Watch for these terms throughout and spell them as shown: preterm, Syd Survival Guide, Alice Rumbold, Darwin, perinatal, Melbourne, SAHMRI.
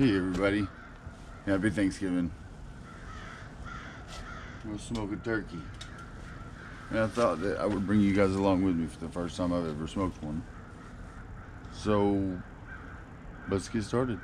Hey everybody, happy Thanksgiving. We'll smoke a turkey. And I thought that I would bring you guys along with me for the first time I've ever smoked one. So, let's get started.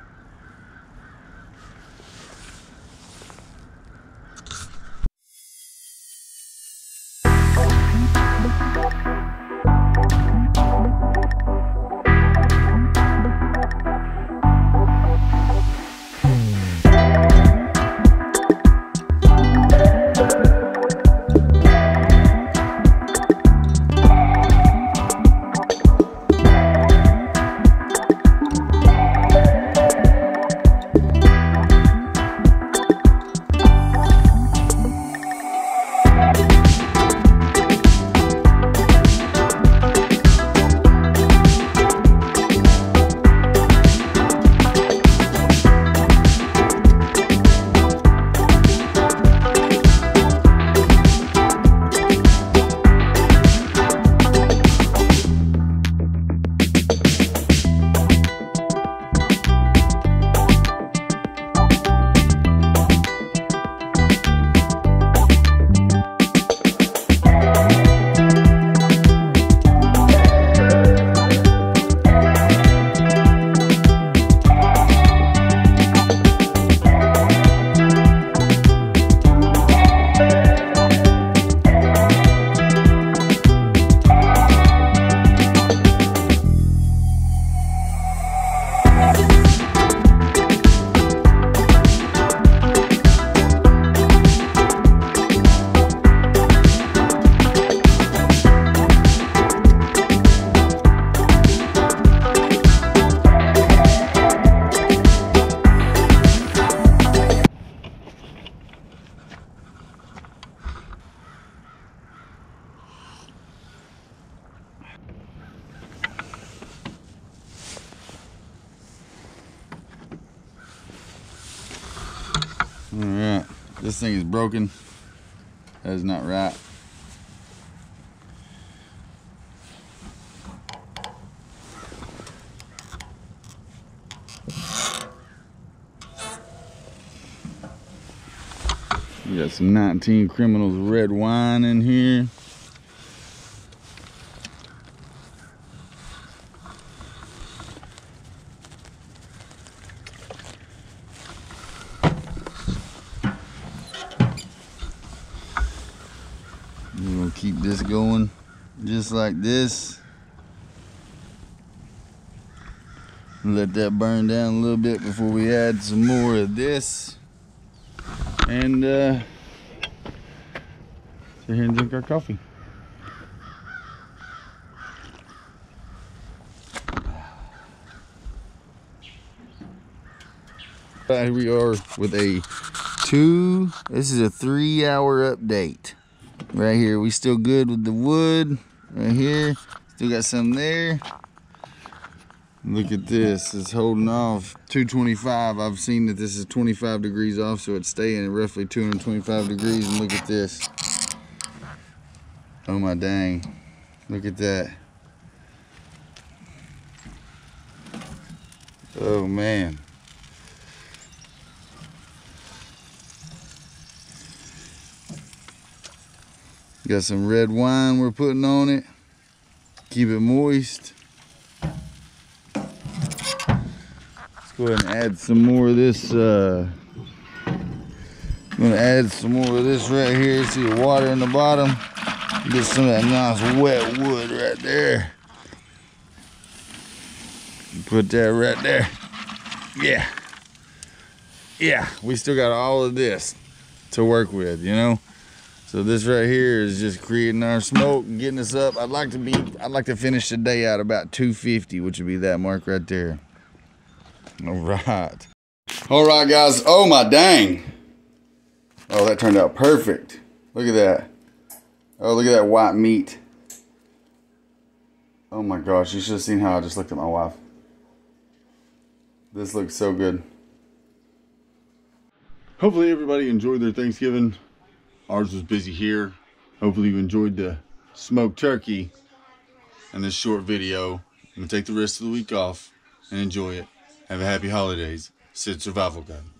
Alright, this thing is broken. That is not right. We got some 19 Criminals red wine in here. Keep this going just like this. Let that burn down a little bit before we add some more of this and sit here and drink our coffee. Here we are with this is a 3-hour update. Right here, we still good with the wood. Right here, still got some there. Look at this, it's holding off 225. I've seen that this is 25 degrees off, so it's staying at roughly 225 degrees. And look at this. Oh my dang. Look at that. Oh man. Got some red wine we're putting on it. Keep it moist. Let's go ahead and add some more of this. I'm gonna add some more of this right here. See the water in the bottom. Get some of that nice wet wood right there. Put that right there. Yeah. Yeah, we still got all of this to work with, you know? So this right here is just creating our smoke and getting us up. I'd like to finish the day out about 250, which would be that mark right there. Alright. Alright guys, oh my dang. Oh, that turned out perfect. Look at that. Oh, look at that white meat. Oh my gosh, you should have seen how I just looked at my wife. This looks so good. Hopefully everybody enjoyed their Thanksgiving. Ours was busy here. Hopefully you enjoyed the smoked turkey and this short video. I'm gonna take the rest of the week off and enjoy it. Have a happy holidays. Syd Survival Guide.